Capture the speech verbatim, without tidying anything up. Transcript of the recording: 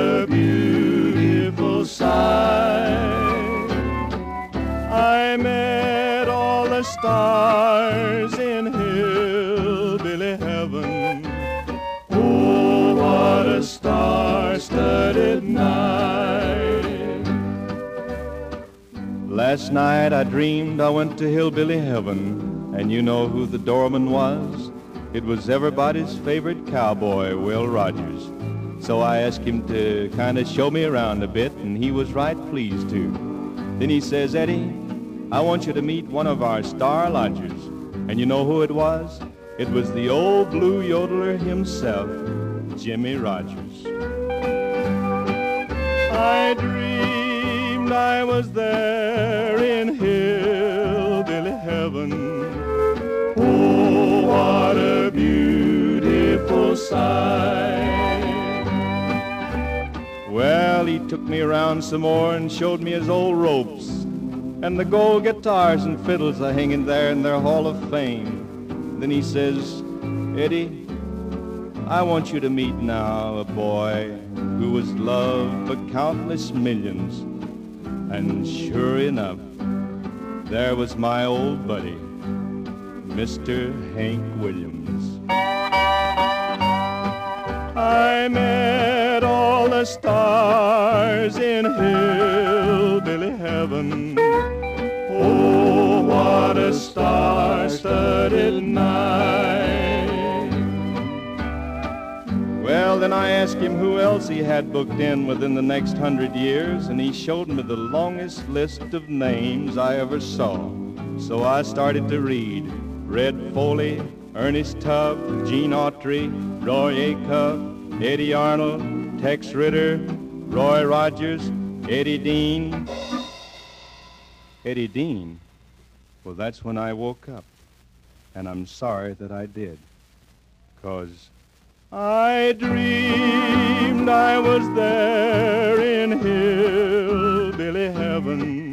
a beautiful sight. I met all the stars in hillbilly heaven. Oh, what a star-studded night. Last night I dreamed I went to hillbilly heaven, and you know who the doorman was? It was everybody's favorite cowboy, Will Rogers. So I asked him to kind of show me around a bit, and he was right pleased to. Then he says, Eddie, I want you to meet one of our star lodgers. And you know who it was? It was the old blue yodeler himself, Jimmy Rogers. I dreamed I was there in hillbilly heaven. Oh, what a beautiful sight. Well, he took me around some more and showed me his old ropes and the gold guitars and fiddles are hanging there in their Hall of Fame. Then he says, Eddie, I want you to meet now a boy who was loved for countless millions. And sure enough, there was my old buddy, Mister Hank Williams. I met all the stars in hillbilly heaven. Oh, what a star-studded night. Well, then I asked him who else he had booked in within the next hundred years, and he showed me the longest list of names I ever saw. So I started to read. Red Foley, Ernest Tubb, Gene Autry, Roy Acuff, Eddie Arnold, Tex Ritter, Roy Rogers, Eddie Dean. Eddie Dean? Well, that's when I woke up. And I'm sorry that I did. 'Cause I dreamed I was there in hillbilly heaven.